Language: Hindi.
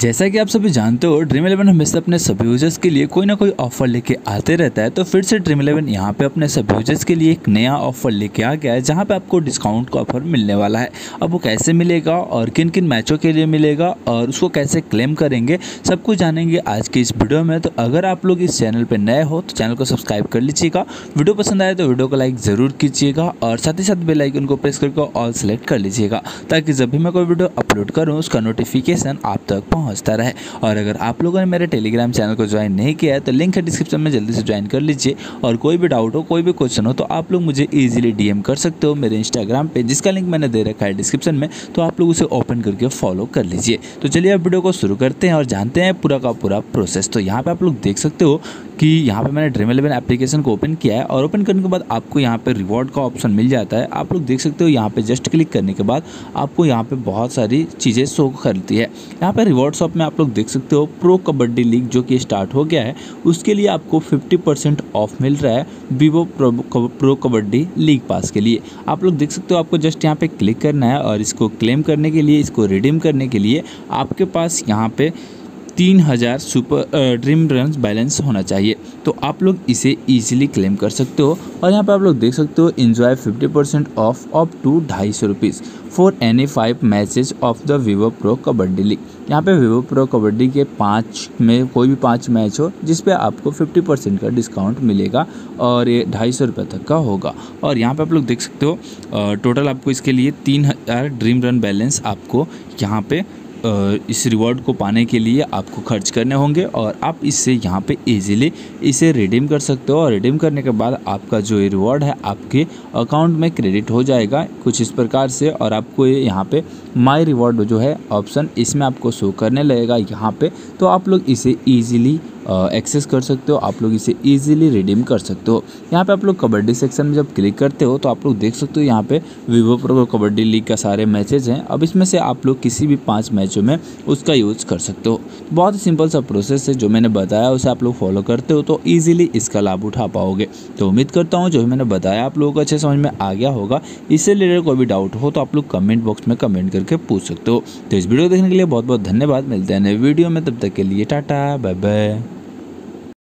जैसा कि आप सभी जानते हो Dream11 हमेशा अपने सभी यूजर्स के लिए कोई ना कोई ऑफर लेके आते रहता है। तो फिर से Dream11 यहाँ पे अपने सभी यूजर्स के लिए एक नया ऑफर लेके आ गया है, जहाँ पे आपको डिस्काउंट का ऑफर मिलने वाला है। अब वो कैसे मिलेगा और किन किन मैचों के लिए मिलेगा और उसको कैसे क्लेम करेंगे, सब कुछ जानेंगे आज की इस वीडियो में। तो अगर आप लोग इस चैनल पर नए हो तो चैनल को सब्सक्राइब कर लीजिएगा, वीडियो पसंद आए तो वीडियो को लाइक ज़रूर कीजिएगा और साथ ही साथ बेल आइकन को प्रेस करके ऑल सेलेक्ट कर लीजिएगा, ताकि जब भी मैं कोई वीडियो अपलोड करूँ उसका नोटिफिकेशन आप तक पहुंचता रहे। और अगर आप लोगों ने मेरे टेलीग्राम चैनल को ज्वाइन नहीं किया है तो लिंक है डिस्क्रिप्शन में, जल्दी से ज्वाइन कर लीजिए। और कोई भी डाउट हो, कोई भी क्वेश्चन हो तो आप लोग मुझे इजीली डीएम कर सकते हो मेरे इंस्टाग्राम पे, जिसका लिंक मैंने दे रखा है डिस्क्रिप्शन में। तो आप लोग उसे ओपन करके फॉलो कर लीजिए। तो चलिए आप वीडियो को शुरू करते हैं और जानते हैं पूरा का पूरा प्रोसेस। तो यहाँ पर आप लोग देख सकते हो कि यहाँ पर मैंने Dream11 एप्लीकेशन को ओपन किया है और ओपन करने के बाद आपको यहाँ पर रिवॉर्ड का ऑप्शन मिल जाता है। आप लोग देख सकते हो यहाँ पर जस्ट क्लिक करने के बाद आपको यहाँ पर बहुत सारी चीज़ें शो करती है। यहाँ पर व्हाट्सएप में आप लोग देख सकते हो प्रो कबड्डी लीग जो कि स्टार्ट हो गया है, उसके लिए आपको 50% ऑफ मिल रहा है Vivo pro kabaddi league pass के लिए। आप लोग देख सकते हो आपको जस्ट यहाँ पे क्लिक करना है और इसको क्लेम करने के लिए, इसको रिडीम करने के लिए आपके पास यहाँ पे 3000 सुपर ड्रीम रन बैलेंस होना चाहिए। तो आप लोग इसे ईजिली क्लेम कर सकते हो। और यहाँ पे आप लोग देख सकते हो enjoy 50% off up to 250 rupees for any 5 matches of the Vivo pro kabaddi league. यहाँ पे Vivo प्रो कबड्डी के 5 में कोई भी 5 मैच हो जिस पे आपको 50% का डिस्काउंट मिलेगा और ये 250 रुपये तक का होगा। और यहाँ पे आप लोग देख सकते हो टोटल आपको इसके लिए 3000 ड्रीम रन बैलेंस आपको यहाँ पे इस रिवॉर्ड को पाने के लिए आपको खर्च करने होंगे। और आप इससे यहाँ पे इजीली इसे रिडीम कर सकते हो और रिडीम करने के बाद आपका जो ये रिवॉर्ड है आपके अकाउंट में क्रेडिट हो जाएगा कुछ इस प्रकार से। और आपको ये यहाँ पे माई रिवॉर्ड जो है ऑप्शन, इसमें आपको शो करने लगेगा यहाँ पे। तो आप लोग इसे ईजिली एक्सेस कर सकते हो, आप लोग इसे ईजिली रिडीम कर सकते हो। यहाँ पे आप लोग कबड्डी सेक्शन में जब क्लिक करते हो तो आप लोग देख सकते हो यहाँ पे Vivo प्रो कबड्डी लीग का सारे मैचेज हैं। अब इसमें से आप लोग किसी भी 5 मैचों में उसका यूज़ कर सकते हो। बहुत ही सिंपल सा प्रोसेस है, जो मैंने बताया उसे आप लोग फॉलो करते हो तो ईजिली इसका लाभ उठा पाओगे। तो उम्मीद करता हूँ जो मैंने बताया आप लोगों को अच्छे समझ में आ गया होगा। इससे रिलेटेड कोई भी डाउट हो तो आप लोग कमेंट बॉक्स में कमेंट करके पूछ सकते हो। तो इस वीडियो को देखने के लिए बहुत बहुत धन्यवाद। मिलते हैं नए वीडियो में, तब तक के लिए टाटा बाय बाय।